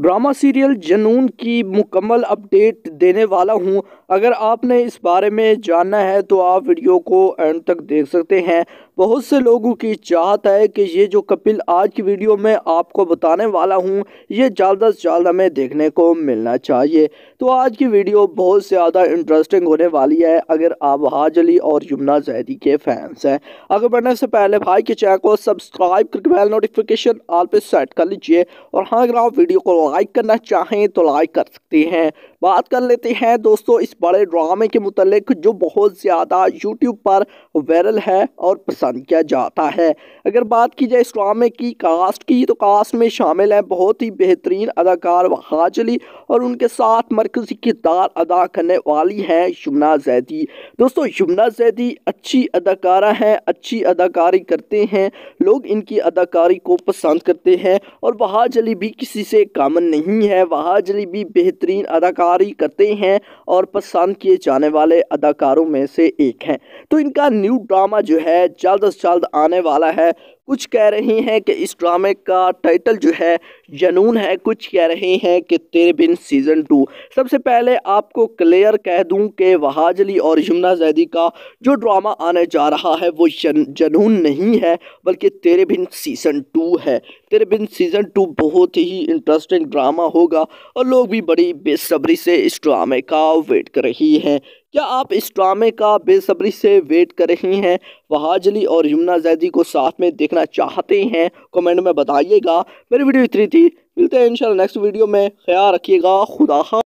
Drama serial जनून की मुकम्मल update देने वाला हूं। अगर आपने इस बारे में जानना है तो आप वीडियो को एंड तक देख सकते हैं। बहुत से लोगों की चाहत है कि ये जो कपिल आज की वीडियो में आपको बताने वाला हूं ये जल्द अज जल्द हमें देखने को मिलना चाहिए। तो आज की वीडियो बहुत ज़्यादा इंटरेस्टिंग होने वाली है अगर आप वहाज अली और युमना ज़ैदी के फैंस हैं। आगे बढ़ने से पहले भाई के चैनल को सब्सक्राइब करके बेल नोटिफिकेशन ऑल पे सेट कर लीजिए, और हाँ अगर आप वीडियो को लाइक करना चाहें तो लाइक कर सकते हैं। बात कर लेते हैं दोस्तों इस बड़े ड्रामे के मुतालिक जो बहुत ज़्यादा यूट्यूब पर वायरल है और पसंद किया जाता है। अगर बात की जाए इस ड्रामे की कास्ट की तो कास्ट में शामिल हैं बहुत ही बेहतरीन अदाकार वहाज अली और उनके साथ मरकज़ी किरदार अदा करने वाली हैं युमना ज़ैदी। दोस्तों युमना ज़ैदी अच्छी अदाकारा हैं, अच्छी अदाकारी करते हैं, लोग इनकी अदाकारी को पसंद करते हैं, और वहाज अली भी किसी से कम नहीं है। वहाज अली भी बेहतरीन अदाकार करते हैं और पसंद किए जाने वाले अदाकारों में से एक हैं। तो इनका न्यू ड्रामा जो है जल्द से जल्द आने वाला है। कुछ कह रहे हैं कि इस ड्रामे का टाइटल जो है जनून है, कुछ कह रहे हैं कि तेरे बिन सीज़न 2। सबसे पहले आपको क्लियर कह दूं कि वहाज अली और युमना ज़ैदी का जो ड्रामा आने जा रहा है वो जनून नहीं है बल्कि तेरे बिन सीज़न 2 है। तेरे बिन सीज़न 2 बहुत ही इंटरेस्टिंग ड्रामा होगा और लोग भी बड़ी बेसब्री से इस ड्रामे का वेट कर रहे हैं। क्या आप इस ड्रामे का बेसब्री से वेट कर रहे हैं? वहाज अली और युमना ज़ैदी को साथ में देखना चाहते हैं? कमेंट में बताइएगा। मेरी वीडियो इतनी थी, मिलते हैं इंशाल्लाह नेक्स्ट वीडियो में। ख्याल रखिएगा, खुदा हाफ़िज़।